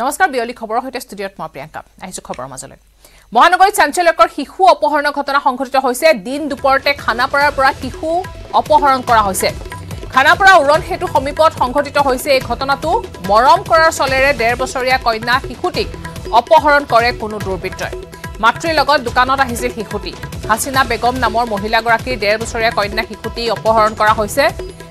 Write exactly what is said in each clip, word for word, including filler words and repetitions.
নমস্কাৰ বিয়লি খবৰৰ হৈতে ষ্টুডিঅত মই প্ৰিয়ংকা আহিছো খবৰৰ মাজলৈ মহানগৰীত চাঞ্চল্যকৰ শিশু অপহৰণৰ ঘটনা সংঘটিত হৈছে দিন দুপৰতে খানাপাৰাৰ পৰা শিশু অপহৰণ কৰা হৈছে খানাপাৰা উৰণ হেতু সমীপত সংঘটিত হৈছে এই ঘটনাটো মৰম কৰাৰ চলেৰে ডেৰ বছৰীয়া কন্যা শিশুটিক অপহৰণ কৰে কোনো দুৰ্বৃত্তই মাতৃৰ লগত দোকানত আহিছিল শিশুটি হাসিনা বেগম নামৰ মহিলাগৰাকী ডেৰ বছৰীয়া কন্যা শিশুটি অপহৰণ কৰা হৈছে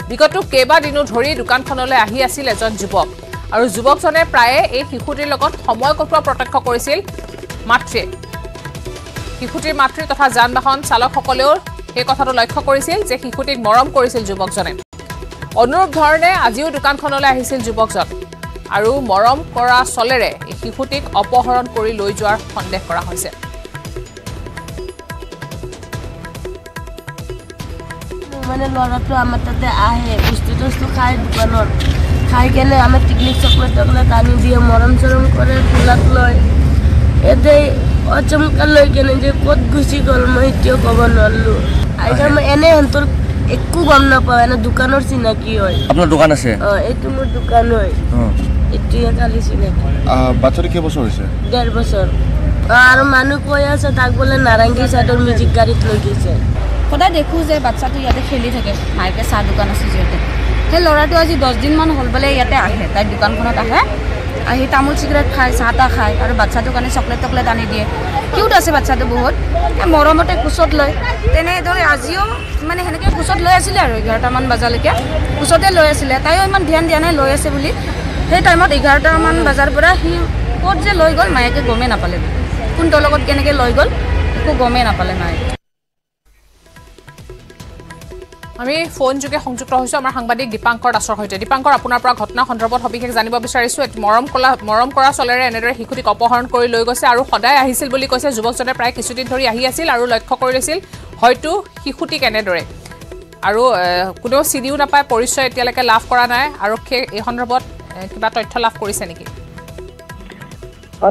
বিগত কেবা দিনো ধৰি দোকানখনলৈ আহি আছিল এজন যুৱক আৰু যুৱকজনে প্ৰায়ে এই শিশুটিৰ লগত সময় কটোৱা প্ৰত্যক্ষ কৰিছিল মাতৃ শিশুটিৰ মাতৃ তথা যানবাহন চালকসকলেও এই কথাটো লক্ষ্য কৰিছিল যে শিশুটিক মৰম কৰিছিল যুৱকজনে অনুৰূপ ধৰণে আজিও দোকানখনলৈ আহিছিল যুৱকজন আৰু মৰম কৰা চলেৰে এই শিশুটিক অপহৰণ কৰি লৈ যোৱাৰ সন্দেহ কৰা হৈছে মানে লৰাটো আমাৰ তাতে আহে বস্তু-বস্তু খাই দোকানত খাই কেনে আমি টিকলিক চকলেট চকলেট আনি দিয়ে মৰম চৰম কৰে ফুলাত লয় এতে অচমকা লৈ কেনে যে ক'ত গুচি গ'ল মই এতিয়াও ক'ব নোৱাৰিলোঁ আইজা মই এনে অন্তৰ একো গম নাপাওঁ এনে দোকানৰ চিনাকি হয় আপোনাৰ দোকান আছে অ এইটো মোৰ দোকান হয় এতিয়া কালি চিনাকি আ বাচ্চাটো কেই বছৰ হৈছে ডেৰ বছৰ আৰু মানুহ কৈ আছে তাক বলে নাৰাংগী চাদৰ মিউজিক গাড়ীত লৈ গৈছে কদা দেখো যে বাচ্চাটো ইয়াতে খেলি থাকে মাইকে চা দোকান আছে যেতে হে লৰাটো আজি দহ দিন মান হল বলে ইয়াতে আহে তাই দোকানখনত আহে আহি তামুল সিগারেট খায় চাটা খায় আৰু বাচ্চাটো কাৰণে চকলেট চকলেট আনি দিয়ে কিউট আছে বাচ্চাটো বহুত মৰমতে কুছত লয় তেনেদৰে আজিও মানে হেনকে কুছত লৈ আছিল আৰু এঘাৰটা মান বজালৈকে কুছতে লৈ আছিল তাইও ইমান ধ্যান দিয়া নাই লৈ আছে বুলি সেই টাইমত এঘাৰটা মান বজাৰ পৰা সি ক'ত যে লৈ গ'ল মায়েকে গমে নাপালে কোনটো লগত কেনেকৈ লৈ গ'ল একো গমে নাপালে মায়ে আমি ফোন যোগে সংযুক্ত হৈছো আমাৰ সাংবাদিক দীপাংকৰ দাসৰ সৈতে দীপাংকৰ আপোনাৰ পৰা ঘটনা সন্দৰ্ভত সবিশেষ জানিব বিচাৰিছো মৰম কলা মৰম কৰা চলেৰে এনেদৰে শিশুটিক অপহৰণ কৰি লৈ গৈছে আৰু সদায় আহিছিল বুলি কৈছে যুৱকজনে প্ৰায় কিছুদিন ধৰি আহি আছিল আৰু লক্ষ্য কৰি লৈছিল হয়তো শিশুটিক এনেদৰে আৰু কোনেও চিনিও নাপায় পৰিচয় এতিয়ালৈকে লাভ কৰা নাই আৰু এই সন্দৰ্ভত কিবা তথ্য লাভ কৰিছে নেকি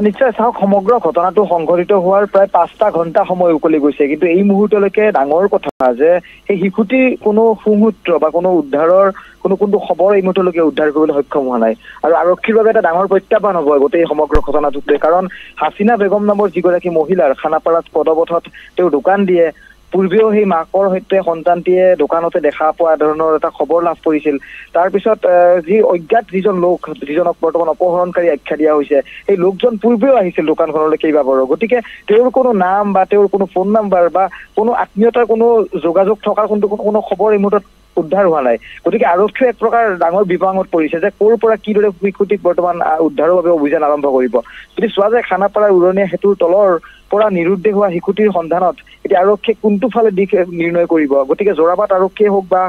নিশ্চয় চাওক সমগ্ৰ ঘটনাটো সংঘটিত হোৱাৰ প্ৰায় পাঁচটা ঘণ্টা সময় উকলি গৈছে কিন্তু এই মুহূৰ্তলৈকে ডাঙৰ কথা যে সেই শিশুটি কোনো সুসূত্ৰ বা কোনো উদ্ধাৰৰ কোনো কোনো খবৰ এই মুহূৰ্তলৈকে উদ্ধাৰ কৰিবলৈ সক্ষম হোৱা নাই আৰু আৰক্ষীৰ বাবে এটা ডাঙৰ প্ৰত্যাহ্বান হ'ব গোটেই সমগ্ৰ ঘটনাটোতে কাৰণ হাসিনা বেগম নামৰ যিগৰাকী মহিলাৰ খানাপাৰাত পদপথত তেওঁ দোকান দিয়ে পূৰ্বেও সেই মাকৰ সৈতে সন্তানটিয়ে দোকানতে দেখা পোৱা ধৰণৰ এটা খবৰ লাভ কৰিছিল তাৰ পিছত যি অজ্ঞাত যিজন লোক যিজনক বৰ্তমান অপহৰণকাৰী আখ্যা দিয়া হৈছে এই লোকজন পূৰ্বেও আহিছিল দোকানখনলৈ কেইবাবাৰো গতিকে তেওঁৰ কোনো নাম বা তেওঁৰ কোনো ফোন নাম্বাৰ বা কোনো আত্মীয়তাৰ কোনো যোগাযোগ থকাৰ কোনো কোনো খবৰ এই মুহূৰ্তত উদ্ধাৰ হোৱা নাই গতিকে আৰক্ষীয়ে এক প্ৰকাৰ ডাঙৰ বিপাঙত পৰিছে যে ক'ৰ পৰা কিদৰে শিশুটিক বৰ্তমান উদ্ধাৰৰ বাবে অভিযান আৰম্ভ কৰিব যদি চোৱা যায় খানাপাৰাৰ উৰণীয়া হেতুৰ তলৰ পৰা নিৰুদ্দেশ হোৱা শিশুটিৰ সন্ধানত এতিয়া আৰক্ষীয়ে কোনটো ফালে দিশ নিৰ্ণয় কৰিব গতিকে জোৰাবাট আৰক্ষীয়ে হওক বা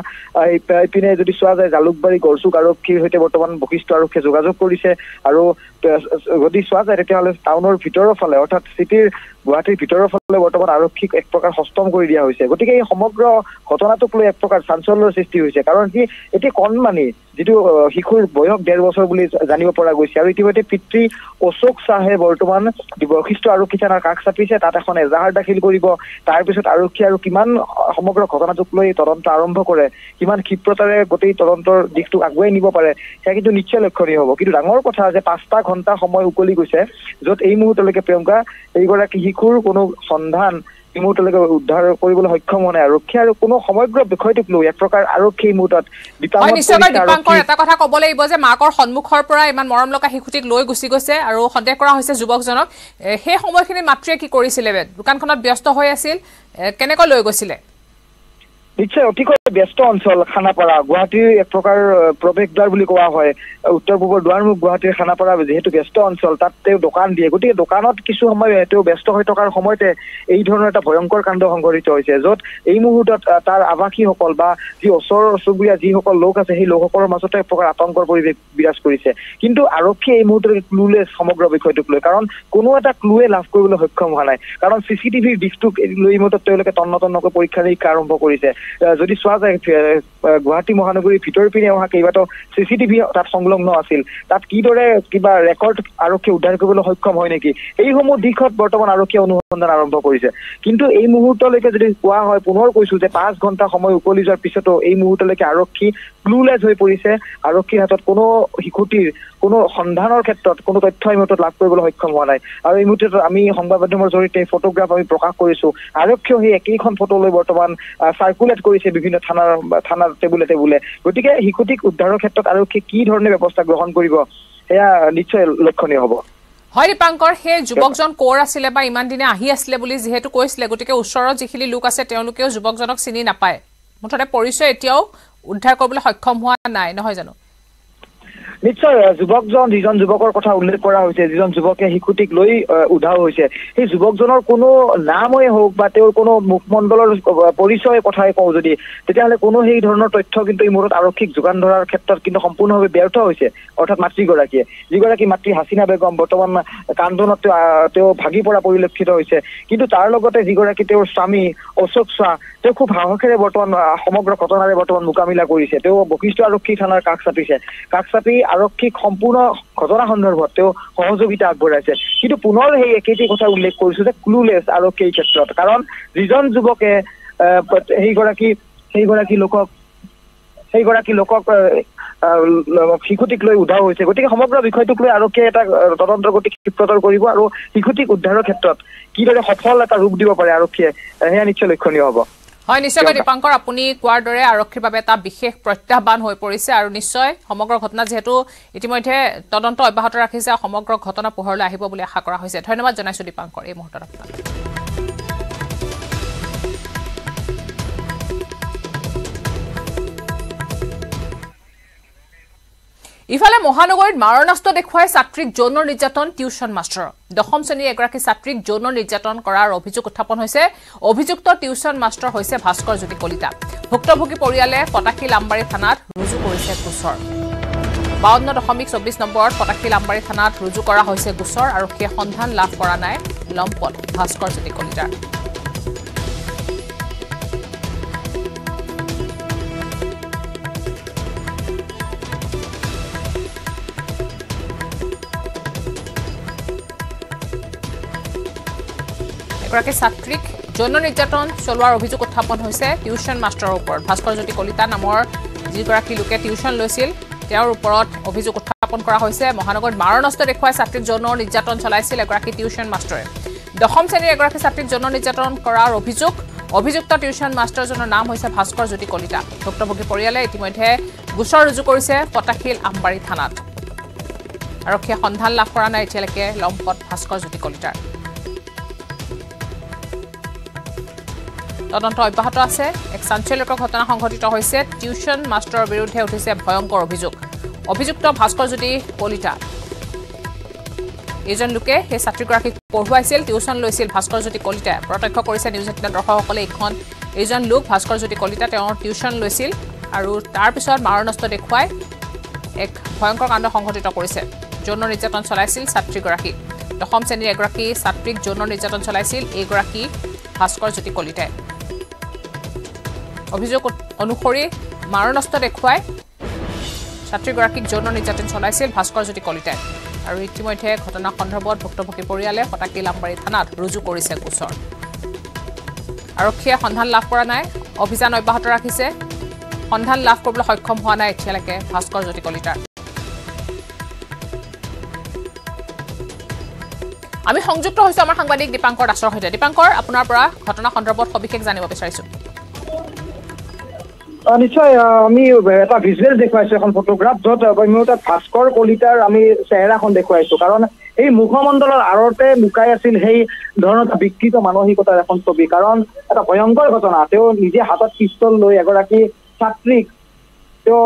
ইপিনে যদি চোৱা যায় জালুকবাৰী গড়চুক আৰক্ষীৰ সৈতে বৰ্তমান বশিষ্ঠ আৰক্ষীয়ে যোগাযোগ কৰিছে আৰু যদি চোৱা যায় তেতিয়াহ'লে টাউনৰ ভিতৰৰ ফালে অৰ্থাৎ চিটিৰ গুৱাহাটীৰ ভিতৰৰ ফালে বৰ্তমান আৰক্ষীক এক প্ৰকাৰ সষ্টম কৰি দিয়া হৈছে গতিকে এই সমগ্ৰ ঘটনাটোক লৈ এক প্ৰকাৰ চাঞ্চল্যৰ সৃষ্টি হৈছে কাৰণ কি এতিয়া কণমানি যিটো শিশুৰ বয়স ডেৰ বছৰ বুলি জানিব পৰা গৈছে আৰু ইতিমধ্যে পিতৃ অশোক শ্বাহে বৰ্তমান বশিষ্ঠ আৰক্ষী থানাৰ কাষ চাপিছে তাত এখন এজাহাৰ দাখিল কৰিব তাৰপিছত আৰক্ষী আৰু কিমান সমগ্ৰ ঘটনাটোক লৈ তদন্ত আৰম্ভ কৰে কিমান ক্ষীপ্ৰতাৰে গোটেই তদন্তৰ দিশটো আগুৱাই নিব পাৰে সেয়া কিন্তু নিশ্চয় লক্ষণীয় হ'ব কিন্তু ডাঙৰ কথা যে পাঁচটা ঘণ্টা সময় উকলি গৈছে য'ত এই মুহূৰ্তলৈকে প্ৰিয়ংকা এইগৰাকী শিশুৰ কোনো সন্ধান এই মুহূৰ্তলৈকে উদ্ধাৰ কৰিবলৈ সক্ষম হোৱা নাই আৰক্ষী আৰু কোনো সমগ্ৰ বিষয়টোক লৈ এক প্ৰকাৰ আৰক্ষী মুহূৰ্তত দীপাংকৰ এটা কথা ক'ব লাগিব যে মাকৰ সন্মুখৰ পৰা ইমান মৰম লগা শিশুটিক লৈ গুচি গৈছে আৰু সন্দেহ কৰা হৈছে যুৱকজনক সেই সময়খিনি মাতৃয়ে কি কৰিছিলে দোকানখনত ব্যস্ত হৈ আছিল কেনেকৈ লৈ গৈছিলে নিশ্চয় অতিকৈ ব্যস্ত অঞ্চল খানাপাৰা গুৱাহাটীৰ এক প্ৰকাৰ প্ৰৱেশদ্বাৰ বুলি কোৱা হয় উত্তৰ পূবৰ দুৱাৰমুখ গুৱাহাটীৰ খানাপাৰা যিহেতু ব্যস্ত অঞ্চল তাত তেওঁ দোকান দিয়ে গতিকে দোকানত কিছু সময় তেওঁ ব্যস্ত হৈ থকাৰ সময়তে এই ধৰণৰ এটা ভয়ংকৰ কাণ্ড সংঘটিত হৈছে য'ত এই মুহূৰ্তত তাৰ আৱাসীসকল বা যি ওচৰ চুবুৰীয়া যিসকল লোক আছে সেই লোকসকলৰ মাজতে এক প্ৰকাৰ আতংকৰ পৰিৱেশ বিৰাজ কৰিছে কিন্তু আৰক্ষীয়ে এই মুহূৰ্তত ক্লুলেছ সমগ্ৰ বিষয়টোক লৈ কাৰণ কোনো এটা ক্লুৱে লাভ কৰিবলৈ সক্ষম হোৱা নাই কাৰণ চি চি টিভিৰ দিশটোক লৈ এই মুহূৰ্তত তেওঁলোকে তন্ন তন্নকৈ পৰীক্ষা নিৰীক্ষা আৰম্ভ কৰিছে যদি চোৱা যায় গুৱাহাটী মহানগৰীৰ ভিতৰ পিনে অহা কেইবাটাও চি চি টিভি তাত সংলগ্ন আছিল তাত কিদৰে কিবা ৰেকৰ্ড আৰক্ষীয়ে উদ্ধাৰ কৰিবলৈ সক্ষম হয় নেকি এইসমূহ দিশত বৰ্তমান আৰক্ষীয়ে অনুসন্ধান আৰম্ভ কৰিছে কিন্তু এই মুহূৰ্তলৈকে যদি কোৱা হয় পুনৰ কৈছো যে পাঁচ ঘণ্টা সময় উকলি যোৱাৰ পিছতো এই মুহূৰ্তলৈকে আৰক্ষী ক্লুলেছ হৈ পৰিছে আৰক্ষীৰ হাতত কোনো শিশুটিৰ কোনো সন্ধানৰ ক্ষেত্ৰত কোনো তথ্য ইমত লাভ কৰিবলৈ সক্ষম হোৱা নাই আৰু ইমত আমি সংবাদ মাধ্যমৰ জৰিয়তে ফটোগ্ৰাফ আমি প্ৰকাশ কৰিছো আৰক্ষীয়ে সেই একেইখন ফটো লৈ বৰ্তমান সার্কুলেট কৰিছে বিভিন্ন থানাৰ থানাৰ টেবুলে টেবুলে গতিকে হিকুটিক উদ্ধাৰৰ ক্ষেত্ৰত আৰক্ষী কি ধৰণে ব্যৱস্থা গ্ৰহণ কৰিব এয়া নিশ্চয় লক্ষণীয় হ'ব হয় দীপাঙ্কৰ হে যুৱকজন কোৰ আছিলে বা ইমান দিনে আহি আছিলে বুলি যেহেতু কৈছিলে গতিকে উচ্চৰ জিখিনি লোক আছে তেওঁলোকেও যুৱকজনক চিনি নাপায় মুঠতে পৰিচয় এতিয়াও উদ্ধাৰ কৰিবলৈ সক্ষম হোৱা নাই নহয় জানো নিশ্চয় যুৱকজন যিজন যুৱকৰ কথা উল্লেখ কৰা হৈছে যিজন যুৱকে হিকুটিক লৈ উধাও হৈছে সেই যুৱকজনৰ কোনো নামই হোক বা তেওঁৰ কোনো মুখমণ্ডলৰ পৰিচয় কথাই কওঁ যদি তেতিয়াহলে কোনো সেই ধৰণৰ তথ্য কিন্তু ইমৰত আৰক্ষীক যোগান ধৰাৰ ক্ষেত্ৰত কিন্তু সম্পূৰ্ণভাৱে ব্যৰ্থ হৈছে অৰ্থাৎ মাতৃগৰাকীয়ে যিগৰাকী মাতৃ হাসিনা বেগম বৰ্তমান কান্দনত তেওঁ ভাগি পৰা পৰিলক্ষিত হৈছে কিন্তু তাৰ লগতে যিগৰাকী তেওঁৰ স্বামী অশোক শাহ তেওঁ খুব হাহকেৰে বৰ্তমান সমগ্ৰ ঘটনাৰে বৰ্তমান মোকাবিলা কৰিছে তেওঁ বশিষ্ঠ আৰক্ষী থানাৰ কাষ চাপিছে কাষ চাপি আৰক্ষী সম্পূৰ্ণ ঘটনা সন্দৰ্ভত তেওঁ সহযোগিতা আগবঢ়াইছে কিন্তু পুনৰ সেই একেটি কথা উল্লেখ কৰিছো যে ক্লুলেছ আৰক্ষীৰ ক্ষেত্ৰত কাৰণ যিজন যুৱকে সেই গৰাকী সেই গৰাকী লোকক সেই গৰাকী লোকক হিকুটিক লৈ উধাও হৈছে গতিকে সমগ্ৰ বিষয়টোক লৈ আৰক্ষীয়ে এটা তদন্তৰ গতি ক্ষীপ্ৰতৰ কৰিব আৰু হিকুটিক উদ্ধাৰৰ ক্ষেত্ৰত কিদৰে সফল এটা ৰূপ দিব পাৰে আৰক্ষীয়ে সেয়া নিশ্চয় লক্ষণীয় হ'ব হয় নিশ্চয় দীপাঙ্কৰ আপুনি কোৱাৰ দৰে আৰক্ষীৰ বাবে এটা বিশেষ প্ৰত্যাহ্বান হৈ পৰিছে আৰু নিশ্চয় সমগ্ৰ ঘটনা যেহেতু ইতিমধ্যে তদন্ত অব্যাহত ৰাখিছে সমগ্ৰ ঘটনা পোহৰলৈ আহিব বুলি আশা কৰা হৈছে ধন্যবাদ জনাইছো দীপাঙ্কৰ এই মুহূৰ্তত আপোনাক ইফালে মহানগৰীত মাৰণাস্ত্ৰ দেখুৱাই ছাত্ৰীক যৌন নিৰ্যাতন টিউশন মাষ্টৰ দশম শ্ৰেণীৰ এগৰাকী ছাত্ৰীক যৌন নিৰ্যাতন কৰাৰ অভিযোগ উত্থাপন হৈছে অভিযুক্ত টিউশন মাষ্টৰ হৈছে ভাস্কৰ জ্যোতি কলিতা ভুক্তভোগী পৰিয়ালে পটাকি লাম্বাৰী থানাত ৰুজু কৰিছে গোচৰ বাৱন্ন দশমিক চৌবিশ নম্বৰত পটাকি লাম্বাৰী থানাত ৰুজু কৰা হৈছে গোচৰ আৰু সেই সন্ধান লাভ কৰা নাই লম্পট ভাস্কৰ জ্যোতি কলিতাৰ এগৰাকী ছাত্ৰীক যৌন নিৰ্যাতন চলোৱাৰ অভিযোগ উত্থাপন হৈছে টিউশন মাষ্টৰৰ ওপৰত ভাস্কৰ জ্যোতি কলিতা নামৰ যিগৰাকী লোকে টিউশন লৈছিল তেওঁৰ ওপৰত অভিযোগ উত্থাপন কৰা হৈছে মহানগৰত মাৰণাস্ত্ৰ দেখুৱাই ছাত্ৰীক যৌন নিৰ্যাতন চলাইছিল এগৰাকী টিউশন মাষ্টৰে দশম শ্ৰেণীৰ এগৰাকী ছাত্ৰীক যৌন নিৰ্যাতন কৰাৰ অভিযোগ অভিযুক্ত টিউশন মাষ্টৰজনৰ নাম হৈছে ভাস্কৰ জ্যোতি কলিতা ভুক্তভোগী পৰিয়ালে ইতিমধ্যে গোচৰ ৰুজু কৰিছে পটাখিল আমবাৰী থানাত আৰক্ষীয়ে সন্ধান লাভ কৰা নাই এতিয়ালৈকে লম্পট ভাস্কৰ জ্যোতি কলিতাৰ তদন্ত অব্যাহত আছে এক চাঞ্চল্যকৰ ঘটনা সংঘটিত হৈছে টিউশন মাষ্টৰৰ বিৰুদ্ধে উঠিছে ভয়ংকৰ অভিযোগ অভিযুক্ত ভাস্কৰ জ্যোতি কলিতা এজন লোকে সেই ছাত্ৰীগৰাকীক পঢ়ুৱাইছিল টিউশন লৈছিল ভাস্কৰ জ্যোতি কলিতাই প্ৰত্যক্ষ কৰিছে নিউজ এইটিনৰ দৰ্শকসকলে এইখন এজন লোক ভাস্কৰ জ্যোতি কলিতা তেওঁৰ টিউশন লৈছিল আৰু তাৰ পিছত মাৰণাস্ত্ৰ দেখুৱাই এক ভয়ংকৰ কাণ্ড সংঘটিত কৰিছে যৌন নিৰ্যাতন চলাইছিল ছাত্ৰীগৰাকীক দশম শ্ৰেণীৰ এগৰাকী ছাত্ৰীক যৌন নিৰ্যাতন চলাইছিল এইগৰাকী ভাস্কৰ জ্যোতি কলিতাই অভিযোগ অনুসৰি মাৰণাস্ত্ৰ দেখুৱাই ছাত্ৰীগৰাকীক যৌন নিৰ্যাতন চলাইছিল ভাস্কৰ জ্যোতি কলিতাই আৰু ইতিমধ্যে ঘটনা সন্দৰ্ভত ভুক্তভোগী পৰিয়ালে পটাকি লাম্বাৰী থানাত ৰুজু কৰিছে গোচৰ আৰক্ষীয়ে সন্ধান লাভ কৰা নাই অভিযান অব্যাহত ৰাখিছে সন্ধান লাভ কৰিবলৈ সক্ষম হোৱা নাই এতিয়ালৈকে ভাস্কৰ জ্যোতি কলিতাৰ আমি সংযুক্ত হৈছো আমাৰ সাংবাদিক দীপাঙ্কৰ দাসৰ সৈতে দীপাঙ্কৰ আপোনাৰ পৰা ঘটনা সন্দৰ্ভত সবিশেষ জানিব বিচাৰিছো নিশ্চয় আমি এটা ভিজুৱেল দেখুৱাইছো এখন ফটোগ্ৰাফ য'ত ভাস্কৰ কলিতাৰ আমি চেহেৰাখন দেখুৱাইছো কাৰণ এই মুখমণ্ডলৰ আঁৰতে লুকাই আছিল সেই ধৰণৰ এটা বিকৃত মানসিকতাৰ এখন ছবি কাৰণ এটা ভয়ংকৰ ঘটনা তেওঁ নিজে হাতত পিষ্টল লৈ এগৰাকী ছাত্ৰীক তেওঁ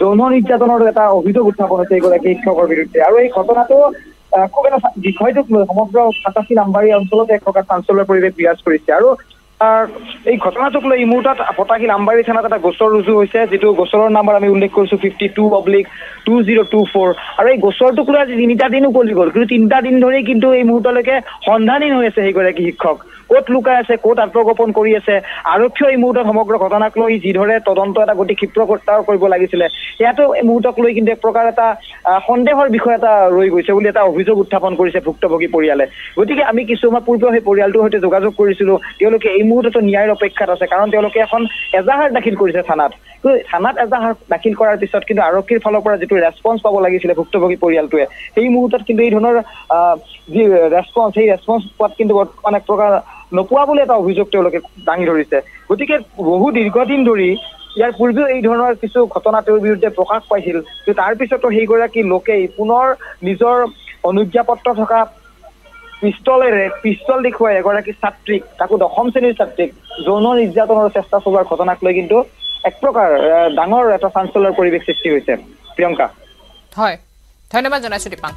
যৌন নিৰ্যাতনৰ এটা অভিযোগ উত্থাপন হৈছে এইগৰাকী শিক্ষকৰ বিৰুদ্ধে আৰু এই ঘটনাটো খুব এটা বিষয়টোক লৈ সমগ্ৰ পটাকি লাম্বাৰী অঞ্চলত এক প্ৰকাৰ চাঞ্চল্যৰ পৰিৱেশ বিৰাজ কৰিছে আৰু এই ঘটনাটোক লৈ এই মুহূৰ্তত পটাকি লাম্বাৰী থানাত এটা গোচৰ ৰুজু হৈছে যিটো গোচৰৰ নাম্বাৰ আমি উল্লেখ কৰিছো fifty two oblique two zero' two four আৰু এই গোচৰটোক লৈ আজি তিনিটা দিন উকলি গ'ল কিন্তু তিনিটা দিন ধৰি কিন্তু এই মুহূৰ্তলৈকে সন্ধানহীন হৈ আছে সেইগৰাকী শিক্ষক ক'ত লুকাই আছে ক'ত আত্মগোপন কৰি আছে আৰক্ষীয়ে এই মুহূৰ্তত সমগ্ৰ ঘটনাক লৈ যিদৰে তদন্ত এটা গতি ক্ষীপ্ৰতৰ কৰিব লাগিছিলে ইয়াতো এই মুহূৰ্তক লৈ কিন্তু এক প্ৰকাৰ এটা সন্দেহৰ বিষয় এটা ৰৈ গৈছে বুলি এটা অভিযোগ উত্থাপন কৰিছে ভুক্তভোগী পৰিয়ালে গতিকে আমি কিছুমান পূৰ্বে সেই পৰিয়ালটোৰ সৈতে যোগাযোগ কৰিছিলো তেওঁলোকে এই মুহূৰ্তত ন্যায়ৰ অপেক্ষাত আছে কাৰণ তেওঁলোকে এখন এজাহাৰ দাখিল কৰিছে থানাত তো থানাত এজাহাৰ দাখিল কৰাৰ পিছত কিন্তু আৰক্ষীৰ ফালৰ পৰা যেটো ৰেসপন্স পাব লাগিছিল ভুক্তভোগী পৰিয়ালটোৱে সেই মুহূৰ্তত কিন্তু এই ধৰণৰ যি ৰেসপন্স সেই ৰেসপন্স পত কিন্তু বৰ্তমান এক প্ৰকাৰ নপুৱা বুলি এটা অভিযোগ তেওঁলোকে দাঙি ধৰিছে গতিকে বহু দীৰ্ঘদিন ধৰি ইয়াৰ পূৰ্বে এই ধৰণৰ কিছু ঘটনা তেওঁৰ বিৰুদ্ধে প্ৰকাশ পাইছিল তো তাৰ পিছতো হেইগৰাকী লোকে পুনৰ নিজৰ অনুজ্ঞাপত্ৰ থকা পিস্তলেৰে পিস্তল দেখুৱাই এগৰাকী ছাত্ৰীক তাকো দশম শ্ৰেণীৰ ছাত্ৰীক যৌন নিৰ্যাতনৰ চেষ্টা চলাৰ ঘটনাক লৈ কিন্তু এক প্ৰকাৰ ডাঙৰ এটা চাঞ্চলৰ পৰিৱেশ সৃষ্টি হৈছে প্ৰিয়ংকা হয় ধন্যবাদ জনাইছো Dipanka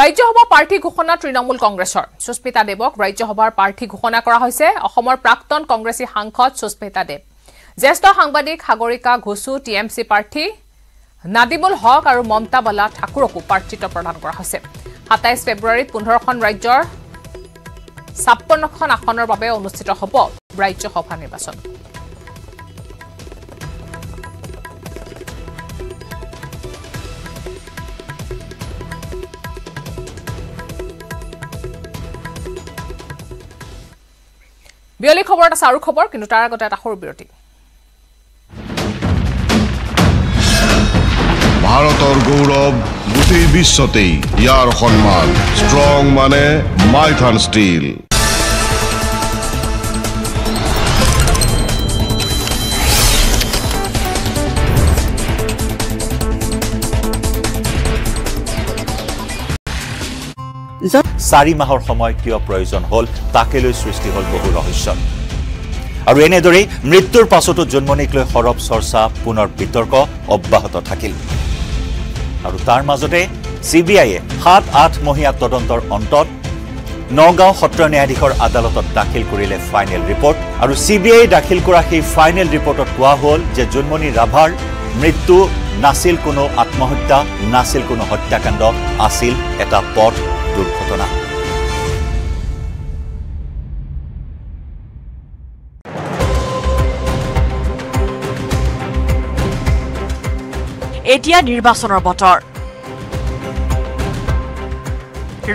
Rajyabha party ghoshona Trinamool Congressor. Sushmita Devok Rajyabha party ghoshona kora hoyse. Asomor prakton Congressi Sangsod Sushmita Dev. Jyeshtho sangbadik Hagorika Ghosu T M C party Nadimul Haq aru Mamta Bala Thakurok party to pradhan kora hoyse. সাতাইশ ফেব্ৰুৱাৰী পোন্ধৰখন ৰাজ্যৰ ছাপ্পান্নখন আসনৰ বাবে অনুষ্ঠিত হ'ব ৰাজ্যসভা নিৰ্বাচন বিয়লি খবৰ এটা সাৰু খবৰ কিন্তু তাৰ আগতে এটা সৰু বিৰতি ভাৰতৰ গৌৰৱ গোটেই বিশ্বতে ইয়াৰ সন্মান ষ্ট্ৰং মানে মাইথান ষ্টীল Sari mahor সময় কিয় প্ৰয়োজন হল তাকে লৈ সৃষ্টি হল বহু ৰহস্য আৰু এনেদৰে মৃত্যুৰ পাছতো জন্মনিক লৈ হৰব চৰ্চা পুনৰ বিতৰ্ক অব্যাহত থাকিল আৰু তাৰ মাজতে C B I এ সাত আঠ মহিয়া তদন্তৰ অন্তত নগাঁও সত্ৰ ন্যায়াধীশৰ আদালতত দাখিল কৰিলে ফাইনেল ৰিপৰ্ট আৰু C B I দাখিল কৰা সেই ফাইনেল ৰিপৰ্টত কোৱা হল যে জন্মনি ৰাভাৰ মৃত্যু নাছিল কোনো আত্মহত্যা নাছিল কোনো হত্যাকাণ্ড আছিল এটা পথ দুর্ঘটনা এতিয়া নির্বাচনৰ বতৰ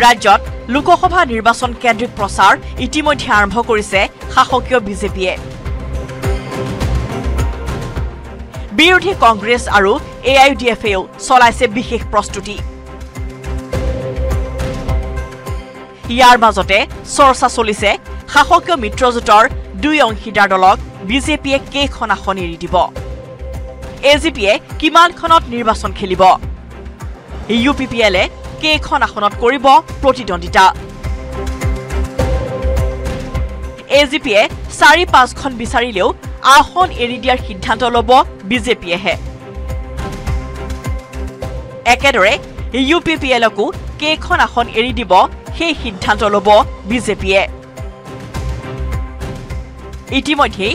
ৰাজ্যত লোকসভা নির্বাচন কেন্দ্ৰিক প্ৰচাৰ ইতিমধ্যে আৰম্ভ কৰিছে শাসকীয় বিজেপিয়ে বিৰোধী কংগ্ৰেছ আৰু A I U D F এও চলাইছে বিশেষ প্ৰস্তুতি ইয়াৰ মাজতে চৰ্চা চলিছে শাসকীয় মিত্ৰজোঁটৰ দুই অংশীদাৰ দলক বিজেপিয়ে কেইখন আসন এৰি দিব এজিপিয়ে কিমানখনত নিৰ্বাচন খেলিব ইউপিপিএলে কেইখন আসনত কৰিব প্ৰতিদ্বন্দ্বিতা এজিপিয়ে চাৰি পাঁচখন বিচাৰিলেও আসন এৰি দিয়াৰ সিদ্ধান্ত ল'ব বিজেপিয়েহে একেদৰে ইউপিপিএলকো কেইখন আসন এৰি দিব সেই সিদ্ধান্ত ল'ব বিজেপিয়ে ইতিমধ্যে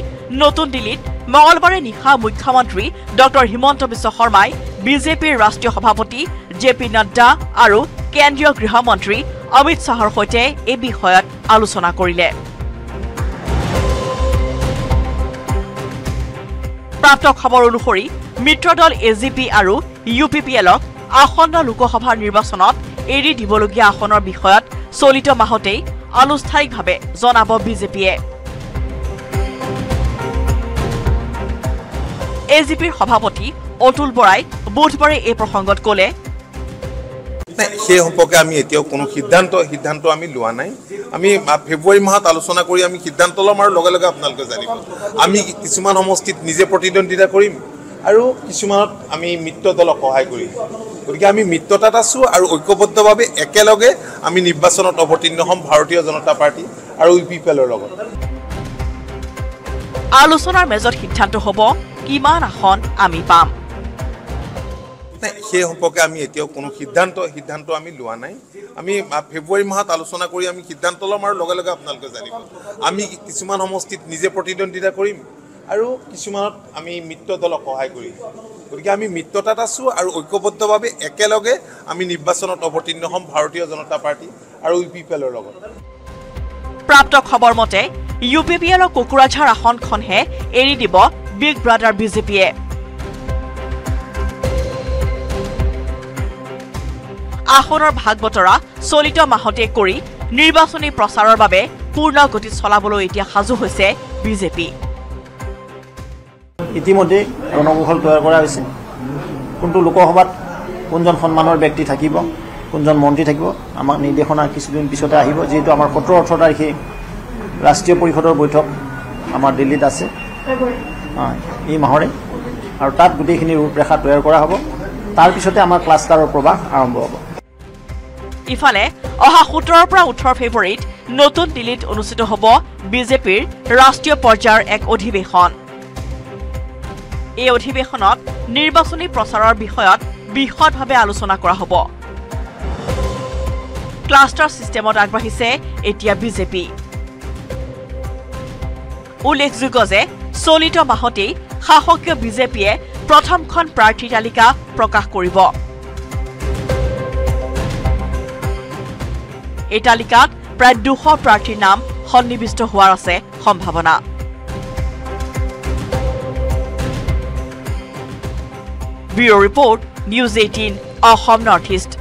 নতুন দিল্লীত মঙলবাৰে নিশা মুখ্যমন্ত্ৰী ডক্টৰ হিমন্ত বিশ্ব শৰ্মাই বিজেপিৰ ৰাষ্ট্ৰীয় সভাপতি জেপি নড্ডা আৰু কেন্দ্ৰীয় গৃহমন্ত্ৰী অমিত শাহৰ সৈতে এই বিষয়ত আলোচনা কৰিলে প্ৰাপ্ত খবৰ অনুসৰি মিত্ৰদল এজিপি আৰু ইউপিপিএলক আসন্ন লোকসভা নিৰ্বাচনত এৰি দিবলগীয়া আসনৰ বিষয়ত চলিত মাহতেই আনুষ্ঠানিকভাৱে জনাব বিজেপিয়ে এজিপিৰ সভাপতি অতুল বৰাই বুধবাৰে এই প্ৰসংগত ক'লে সেই সম্পৰ্কে আমি এতিয়াও কোনো সিদ্ধান্ত সিদ্ধান্ত আমি লোৱা নাই আমি ফেব্ৰুৱাৰী মাহত আলোচনা কৰি আমি সিদ্ধান্ত ল'ম আৰু লগে লগে আপোনালোকে জানিব আমি কিছুমান সমষ্টিত নিজে প্ৰতিদ্বন্দ্বিতা কৰিম আৰু কিছুমানত আমি মিত্ৰ দলক সহায় কৰিম গতিকে আমি মিত্ৰতাত আছো আৰু ঐক্যবদ্ধভাৱে একেলগে আমি নিৰ্বাচনত অৱতীৰ্ণ হ'ম ভাৰতীয় জনতা পাৰ্টি আৰু ইউপিপিএলৰ লগত আলোচনাৰ মেজত সিদ্ধান্ত হ'ব কিমান আসন আমি পাম সেই সম্পৰ্কে আমি এতিয়াও কোনো সিদ্ধান্ত সিদ্ধান্ত আমি লোৱা নাই আমি ফেব্ৰুৱাৰী মাহত আলোচনা কৰি আমি সিদ্ধান্ত ল'ম আৰু লগে লগে আপোনালোকে জানিব আমি কিছুমান সমষ্টিত নিজে প্ৰতিদ্বন্দ্বিতা কৰিম আৰু কিছুমানত আমি মিত্ৰ দলক সহায় কৰিম গতিকে আমি মিত্ৰতাত আছো আৰু ঐক্যবদ্ধভাৱে একেলগে আমি নিৰ্বাচনত অৱতীৰ্ণ হ'ম ভাৰতীয় জনতা পাৰ্টি আৰু ইউপিপিএলৰ লগত প্ৰাপ্ত খবৰ মতে ইউপিপিএলৰ কুকুৰাঝাৰ আসনখনহে এৰি দিব বিগ ব্ৰাদাৰ বিজেপিয়ে আসনৰ ভাগ বতৰা চলিত মাহতে কৰি নিৰ্বাচনী প্ৰচাৰৰ বাবে পূৰ্ণ গতি চলাবলৈ এতিয়া হাজু হৈছে বিজেপি ইতিমধ্যে ৰণকৌশল তৈয়াৰ কৰা হৈছে কোনটো লোকসভাত কোনজন সন্মানৰ ব্যক্তি থাকিব কোনজন মন্ত্ৰী থাকিব আমাৰ নিৰ্দেশনা কিছুদিন পিছতে আহিব যেটো আমাৰ সতৰ ওঠৰ তাৰিখে ৰাষ্ট্ৰীয় পৰিষদৰ বৈঠক আমাৰ দিল্লীত আছে এই মাহৰে আৰু তাত গুটিখিনি ৰূপৰেখা তৈয়াৰ কৰা হ'ব तार पिछते आमार क्लास्टारर प्रवाह आरम्भ हब इफाले अहा सत्रर পৰা ওঠৰ फेब्रुवारीत नतुन दिल्लीत अनुष्ठित हब बिजेपिर राष्ट्रीय पर्यायर एक अधिवेशन ए अधिवेशनत निर्वाचনী प्रचारर विषयत बिहतভাৱে আলোচনা কৰা হব ক্লাস্টার সিস্টেমত আগবাঢ়িছে এতিয়া বিজেপি উল্লেখযোগ্য যে চলিত মাহতে শাসকীয় বিজেপিয়ে প্ৰথমখন প্ৰাৰ্থী তালিকা প্ৰকাশ কৰিব। এই তালিকাত প্ৰায় দুশ প্ৰাৰ্থীৰ নাম সন্নিবিষ্ট হোৱাৰ আছে সম্ভাৱনা। Bureau report news eighteen Assam north east.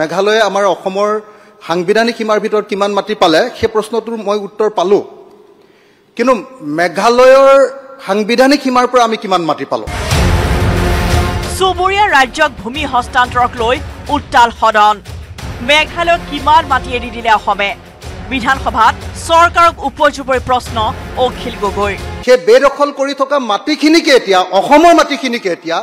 মেঘালয়ে আমাৰ অসমৰ সাংবিধানিক সীমাৰ ভিতৰত কিমান মাটি পালে সেই প্ৰশ্নটোৰ মই উত্তৰ পালো কিন্তু মেঘালয়ৰ সাংবিধানিক সীমাৰ পৰা আমি কিমান মাটি পালো সুবৰিয়া ৰাজ্যক ভূমি হস্তান্তৰক লৈ উত্তাল সদন মেঘালয় কিমান মাটি এৰি দিলে অসমে বিধানসভাত চৰকাৰক উপজুবৰি প্ৰশ্ন অখিল গগৈ সেই বেদখল কৰি থকা মাটিখিনিকে এতিয়া অসমৰ মাটিখিনিকে এতিয়া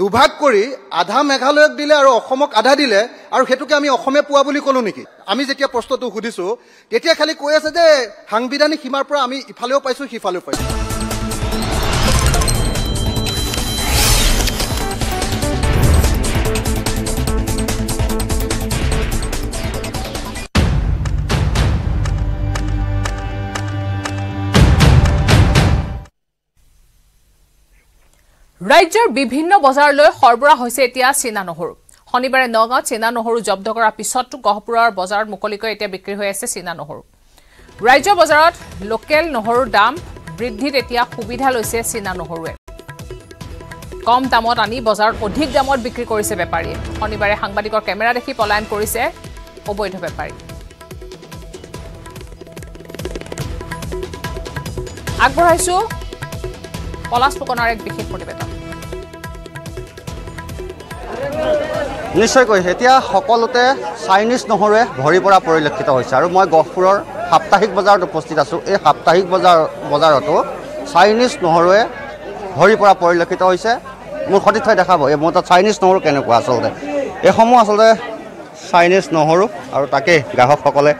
দুভাগ কৰি আধা মেঘালয়ক দিলে আৰু অসমক আধা দিলে আৰু হেতুকে আমি অসমে পোৱা বুলি কলো নেকি আমি যেতিয়া প্ৰশ্নটো সুধিছো তেতিয়া খালি কৈ আছে যে সাংবিধানিক সীমাৰ পৰা আমি ইফালেও পাইছো সিফালেও পাইছো राज्यर विभिन्न बजार लो खरबरा होइसे एतिया चीना नहरु शनिबारे नगाँव चीना नहरु जब्द करार पिछत गहपुरार बजार मुकलिक एतिया बिक्री होइ आछे चीना नहरु राज्य बजारत लोकेल नहरुर दाम बृद्धित एतिया सुविधा लैसे चीना नहरुए कम दामत आनी बजारत अधिक दामत बिक्री करिसे बेपारी शनिबारे सांबादिकर केमेरा देखि पलायन करिसे अवैध बेपारी आगबढ़ाइछु पलाश फुकनार एक विशेष प्रतिवेदन निश्चयक एतिया सकलोते चाइनीज नहरुए भरि परा परिलक्षित होइसे आरो মই গহপুৰৰ সাপ্তাহিক বজাৰত উপস্থিত আছো এই সাপ্তাহিক বজাৰ বজাৰতো চাইনিজ নহৰুৱে ভৰি পৰা পৰিলক্ষিত হৈছে মোৰ সঠিক ঠাই দেখাব এই মত চাইনিজ নহৰু কেনেকুৱা আচলতে এই সমূহ আচলতে চাইনিজ নহৰু আৰু তাকে গ্ৰাহকসকলে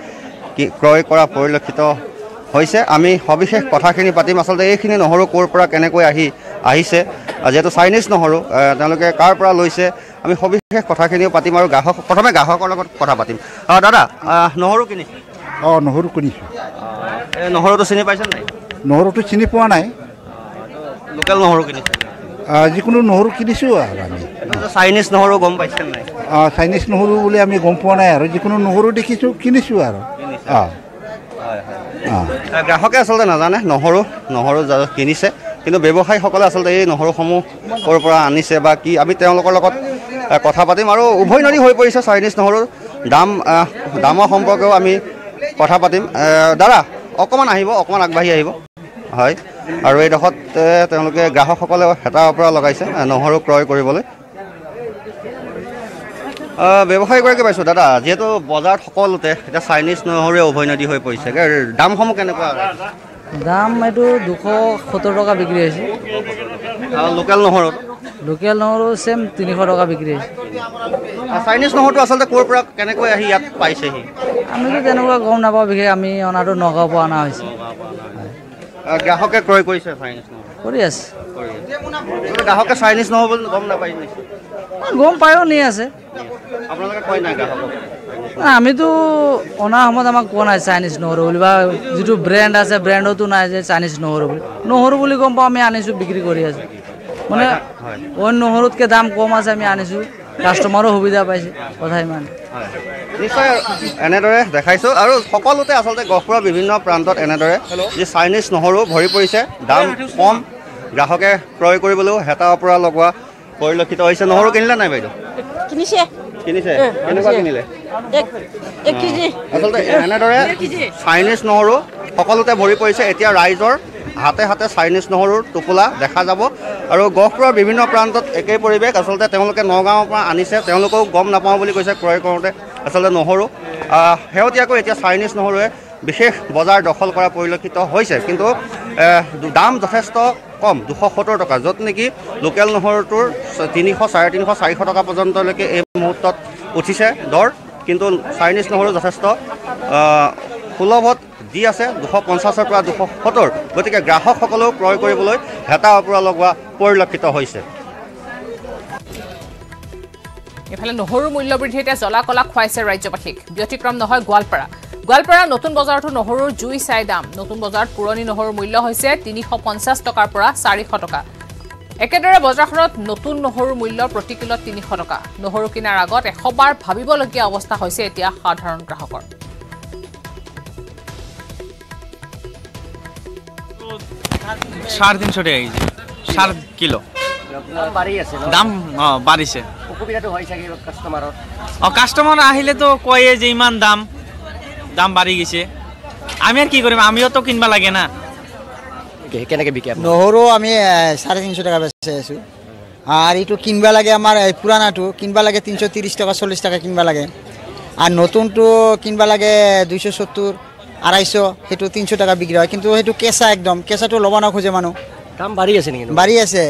কি ক্ৰয় কৰা পৰিলক্ষিত হৈছে আমি সবিশেষ কথাখিনি পাতিম আচলতে এইখিনি নহৰু কৰ পৰা কেনেকৈ আহি আহিছে যেটো চাইনিজ নহৰু তেওঁলোকে কাৰ পৰা লৈছে আমি সবিশেষ কথাখিনিও পাতিম আৰু গ্ৰাহক প্ৰথমে গ্ৰাহকৰ লগত কথা পাতিম দাদা নহৰু কিনি অ নহৰু কিনি এ নহৰুটো চিনি পাইছেন নাই নহৰুটো চিনি পোৱা নাই লোকেল নহৰু কিনি যিকোনো নহৰু কিনিছো আমি চাইনিজ নহৰু গম পাইছেন নাই অ চাইনিজ নহৰু বুলি আমি গম পোৱা নাই আৰু যিকোনো নহৰু দেখিছো কিনিছো আৰু অ হয় হয় গ্ৰাহকে আচলতে নাজানে নহৰু নহৰু কিনিছে কিন্তু ব্যৱসায়ীসকলে আচলতে এই নহৰুসমূহ কৰ পৰা আনিছে বা কি আমি তেওঁলোকৰ লগত কথা পাতিম আৰু উভয়নদী হৈ পৰিছে চাইনিজ নহৰুৰ দাম দামৰ সম্পৰ্কেও আমি কথা পাতিম দাদা অকণমান আহিব অকণমান আগবাঢ়ি আহিব হয় আৰু এই দখত তেওঁলোকে গ্ৰাহকসকলে হেতাৰ পৰা লগাইছে নহৰু ক্ৰয় কৰিবলৈ ব্যৱসায়ীগৰাকী পাইছোঁ দাদা যিহেতু বজাৰত সকলোতে এতিয়া চাইনিজ নহৰুৱে উভয়নদী হৈ পৰিছে দামসমূহ কেনেকুৱা দাম এইটো দুশ সত্তৰ টকা বিক্ৰী হৈছে লোকেল নহৰু লোকেল নহৰু চেম তিনিশ টকা বিক্ৰী হৈছে চাইনিজ নহৰুটো আচলতে ক'ৰ পৰা কেনেকৈ আহি ইয়াত পাইছেহি আমিতো তেনেকুৱা গম নাপাওঁ বিশেষ আমি অনাটো নগাঁৱৰ পৰা অনা হৈছে গ্ৰাহকে ক্ৰয় কৰিছে চাইনিজ নহৰু কৰি আছে গ্ৰাহকে চাইনিজ নহৰু বুলি গম নাপায় গম পায়ো নি আছে আপোনালোকে কয় নাই গ্ৰাহকক আমিতো অনা সময়ত আমাক কোৱা নাই চাইনিজ নহৰু বুলি বা যিটো ব্ৰেণ্ড আছে ব্ৰেণ্ডতো নাই যে চাইনিজ নহৰু বুলি নহৰু বুলি গম পাওঁ আমি আনিছোঁ বিক্ৰী কৰি আছোঁ মানে অইন নহৰুতকৈ দাম কম আছে আমি আনিছোঁ কাষ্টমাৰো সুবিধা পাইছে কথা ইমান নিশ্চয় এনেদৰে দেখাইছোঁ আৰু সকলোতে আচলতে গহপুৰৰ বিভিন্ন প্ৰান্তত এনেদৰে যি চাইনিজ নহৰু ভৰি পৰিছে দাম কম গ্রাহকে ক্রয় কৰিবলৈ হেতা পৰা লগোৱা পৰিলক্ষিত হৈছে নহৰু কিনিলা নাই বাইদেউ কিনিছে কিনিছে কেনেকুৱা কিনিলে এক কেজি আসলে এনেদৰে চাইনিজ নহৰু সকলোতে ভৰি পৰিছে এতিয়া ৰাইজৰ হাতে হাতে চাইনিজ নহৰুৰ টোপলা দেখা যাব আৰু গহপুৰৰ বিভিন্ন প্ৰান্তত একেই পৰিবেশ আসলে তেওঁলোকে নগাঁৱৰ পৰা আনিছে তেওঁলোকো গম নাপাও বুলি কৈছে ক্ৰয় কৰোতে আসলে নহৰু হেউতিয়াকৈ এতিয়া চাইনিজ নহৰুৱে বিশেষ বজাৰ দখল কৰা পৰিলক্ষিত হৈছে কিন্তু দাম যথেষ্ট কম দুশ সত্তৰ টকা যত নেকি লোকেল নহৰুৰ তিনিশ চাৰে তিনিশ চাৰিশ টকা পৰ্যন্তলৈকে এই মুহূৰ্তত উঠিছে দৰ কিন্তু চাইনিজ নহৰু যথেষ্ট সুলভত দি আছে দুশ পঞ্চাছৰ পৰা দুশ সত্তৰ গতিকে গ্ৰাহকসকল ক্ৰয় কৰিবলৈ হেতা অপৰা লগোৱা পৰিলক্ষিত হৈছে এফালে নহৰু মূল্য বৃদ্ধিতে জলাকলা খুৱাইছে ৰাজ্যবাসীক ব্যতিক্ৰম নহয় গোৱালপাৰা গোৱালপাৰা নতুন বজাৰত নহৰুৰ জুই চাই দাম নতুন বজাৰত পুৰণি নহৰুৰ মূল্য হৈছে তিনিশ পঞ্চাছ টকাৰ পৰা চাৰিশ টকা একেদৰে বজাৰখনত নতুন নহৰুৰ মূল্য প্ৰতি কিলোত তিনিশ টকা নহৰু কিনাৰ আগত এশ বাৰ ভাবিবলগীয়া অৱস্থা হৈছে এতিয়া সাধাৰণ গ্ৰাহকৰ সাড়ে তিনশ টাকা কেজি সাত কিলো দাম বাড়িছে কাস্টমার আহিলে তো কয়ে যে ইমান দাম দাম বাড়ি গেছে আমি আর কি করিম আমিও তো কিনবা লাগে না কেনেকে বিকে নহৰু আমি সাড়ে তিনশ টাকা বেচে আছো আর এইটো কিনবা লাগে আমার পুরানাটো কিনবা লাগে তিনশ ত্ৰিশ টাকা চল্লিশ টাকা কিনবা লাগে আর নতুনটো কিনবা লাগে দুইশ সত্তৰ আড়াইশো সেইটো তিনশ টাকা বিক্রি হয় কিন্তু সেইটো কেঁচা একদম কেঁচাটো ল'ব না খোজে মানুহ দাম বাড়ি আছে নেকি বাড়ি আছে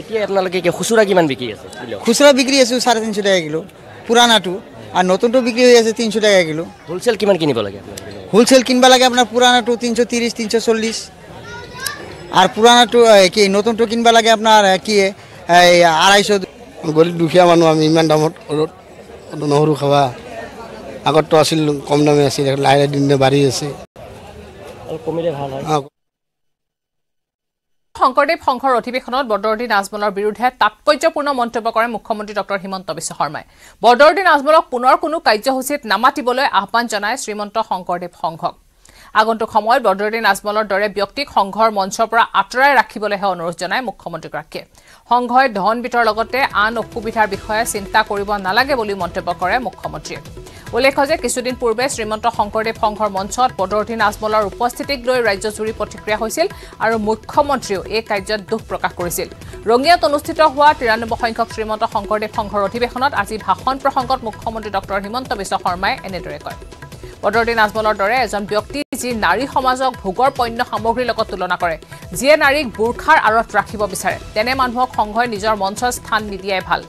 এতিয়া আপোনালোকে কি খুচুৰা কিমান বিক্রি আছে খুচুৰা বিক্রি আছে সাড়ে তিনশ টাকা কিলো পুরানাটো আর নতুনটো বিক্রি হৈ আছে তিনশ টাকা কিলো হোলসেল কিমান কিনিব লাগে হোলসেল কিনবা লাগে আপোনাৰ পুরানাটো তিনশ ত্ৰিশ তিনশ চল্লিশ আর পুরানাটো কি নতুনটো কিনবা লাগে আপোনাৰ কি এই আড়াইশো গরিব দুখিয়া মানুহ আমি ইমান দামত নহৰু খাবা আগত তো আছিল কম দামে আছিল লাইলা দিনে বাড়ি আছে আৰু কমিলে ভাল হয় শংকৰদেৱ সংঘৰ অধিৱেশনত বদৰুদ্দিন আজমলৰ বিৰুদ্ধে তাৎপৰ্যপূৰ্ণ মন্তব্য কৰে মুখ্যমন্ত্ৰী ডক্টৰ হিমন্ত বিশ্ব শৰ্মাই বদৰুদ্দিন আজমলক পুনৰ কোনো কাৰ্যসূচীত নামাতিবলৈ আহ্বান জনায় শ্ৰীমন্ত শংকৰদেৱ সংঘক আগন্তুক সময়ত বদৰুদ্দিন আজমলৰ দৰে ব্যক্তিক সংঘৰ মঞ্চৰ পৰা আঁতৰাই ৰাখিবলৈহে অনুৰোধ জনায় মুখ্যমন্ত্ৰীগৰাকীয়ে সংঘই ধন বিতৰ লগতে আন অসুবিধাৰ বিষয়ে চিন্তা কৰিব নালাগে বুলি মন্তব্য কৰে মুখ্যমন্ত্ৰীয়ে উল্লেখ্য যে কিছুদিন পূৰ্বে শ্ৰীমন্ত শংকৰদেৱ সংঘৰ মঞ্চত বদৰুদ্দিন আজমলৰ উপস্থিতিক লৈ ৰাজ্যজুৰি প্ৰতিক্ৰিয়া হৈছিল আৰু মুখ্যমন্ত্ৰীও এই কাৰ্যত দুখ প্ৰকাশ কৰিছিল ৰঙিয়াত অনুষ্ঠিত হোৱা তিৰানব্বৈ সংখ্যক শ্ৰীমন্ত শংকৰদেৱ সংঘৰ অধিৱেশনত আজি ভাষণ প্ৰসংগত মুখ্যমন্ত্ৰী ডক্টৰ হিমন্ত বিশ্ব শৰ্মাই এনেদৰে কয় বদৰুদ্দিন আজমলৰ দৰে এজন ব্যক্তি যি নাৰী সমাজক ভোগৰ পণ্য সামগ্ৰীৰ লগত তুলনা কৰে যিয়ে নাৰীক বুৰ্খাৰ আৰত ৰাখিব বিচাৰে তেনে মানুহক সংঘই নিজৰ মঞ্চত স্থান নিদিয়াই ভাল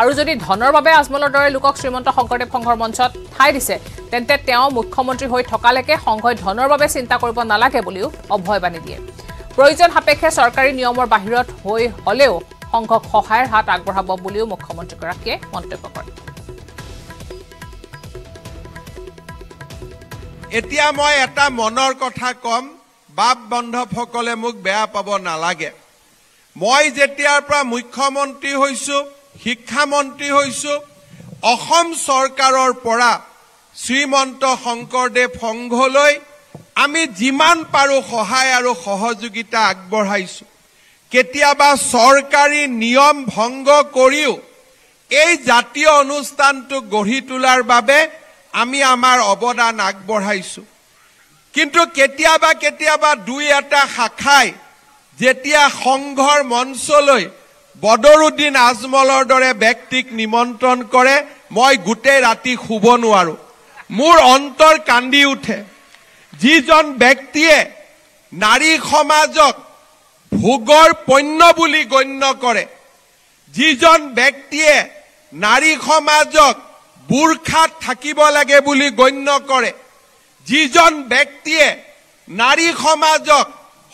আৰু যদি ধনৰ বাবে আজমলৰ দৰে লোকক শ্ৰীমন্ত শংকৰদেৱ সংঘৰ মঞ্চত ঠাই দিছে তেন্তে তেওঁ মুখ্যমন্ত্ৰী হৈ থকালৈকে সংঘই ধনৰ বাবে চিন্তা কৰিব নালাগে বুলিও অভয়বাণী দিয়ে প্ৰয়োজন সাপেক্ষে চৰকাৰী নিয়মৰ বাহিৰত হৈ হলেও সংঘক সহায়ৰ হাত আগবঢ়াব বুলিও মুখ্যমন্ত্ৰীগৰাকীয়ে মন্তব্য কৰে এতিয়া মই এটা মনৰ কথা কম বাপ বন্ধুসকলে মোক বেয়া পাব নালাগে মই যেতিয়াৰ পৰা মুখ্যমন্ত্ৰী হৈছো শিক্ষামন্ত্ৰী হৈছো অসম চৰকাৰৰ পৰা শ্ৰীমন্ত শংকৰদেৱ সংঘলৈ আমি যিমান পাৰো সহায় আৰু সহযোগিতা আগবঢ়াইছো কেতিয়াবা চৰকাৰী নিয়ম ভংগ কৰিও এই জাতীয় অনুষ্ঠানটো গঢ়ি তোলাৰ বাবে আমি আমাৰ অৱদান আগবঢ়াইছো কিন্তু কেতিয়াবা কেতিয়াবা দুই এটা শাখাই যেতিয়া সংঘৰ মঞ্চলৈ বদৰুদ্দিন আজমলৰ দৰে ব্যক্তিক নিমন্ত্ৰণ কৰে মই গোটেই ৰাতি শুব নোৱাৰো মোৰ অন্তৰ কান্দি উঠে যিজন ব্যক্তিয়ে নাৰী সমাজক ভোগৰ পণ্য বুলি গণ্য কৰে যিজন ব্যক্তিয়ে নাৰী সমাজক বুৰ্খাত থাকিব লাগে বুলি গণ্য কৰে যিজন ব্যক্তিয়ে নাৰী সমাজক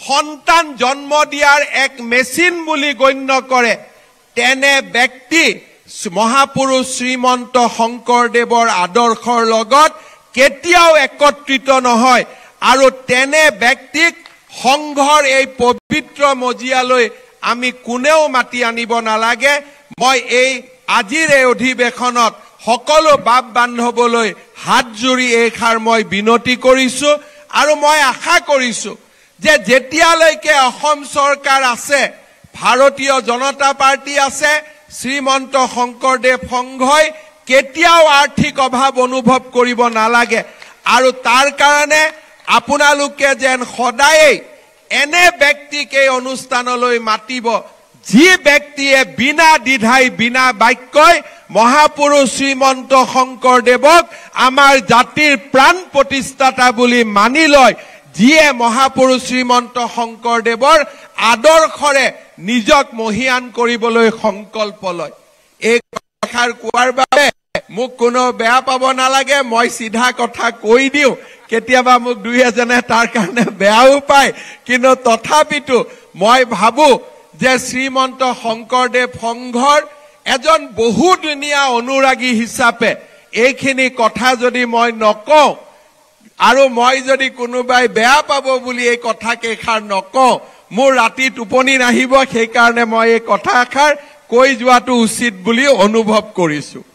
সন্তান জন্ম দিয়াৰ এক মেচিন বুলি গণ্য কৰে তেনে ব্যক্তি মহাপুৰুষ শ্ৰীমন্ত শংকৰদেৱৰ আদৰ্শৰ লগত কেতিয়াও একত্ৰিত নহয় আৰু তেনে ব্যক্তিক সংঘৰ এই পবিত্ৰ মজিয়ালৈ আমি কোনেও মাতি আনিব নালাগে মই এই আজিৰ এই অধিৱেশনত সকলো বাপ বান্ধৱলৈ হাত জুৰি এইখাৰ মই বিনতি কৰিছো আৰু মই আশা কৰিছো যে যেতিয়ালৈকে অসম চৰকাৰ আছে ভারতীয় জনতা পার্টি আছে শ্রীমন্ত শঙ্করদেব সংঘই কেতিয়াও আর্থিক অভাব অনুভব করিব নালাগে আৰু তাৰ কাৰণে আপোনালোকে যেন সদায়ে এনে ব্যক্তিকে অনুষ্ঠানলৈ মাতিব যি ব্যক্তিয়ে বিনা দ্বিধাই বিনা বাক্যই মহাপুৰুষ শ্রীমন্ত শঙ্কৰদেৱক আমাৰ জাতিৰ প্ৰাণ প্ৰতিষ্ঠাতা বুলি মানি লয় যিয়ে মহাপুৰুষ শ্রীমন্ত শঙ্কৰদেৱৰ আদৰ্শৰে নিজক মহিয়ান কৰিবলৈ সংকল্প লয় এই কথাৰ কোৱাৰ বাবে মোক কোনো বেয়া পাব নালাগে মই সিধা কথা কৈ দিও কেতিয়াবা মোক দুই এজনে তাৰ কাৰণে বেয়াও পায় কিন্তু তথাপিতো মই ভাবো যে শ্রীমন্ত শঙ্কৰদেৱ সংঘৰ এজন বহুদিনীয়া অনুৰাগী হিচাপে এইখিনি কথা যদি মই নকওঁ আৰু মই যদি কোনোবাই বেয়া পাব বুলি এই কথাকে খাৰ নকওঁ মোৰ ৰাতি টোপনি নাহিব সেই কাৰণে মই এই কথাখাৰ কৈ যোৱাটো উচিত বুলি অনুভৱ কৰিছো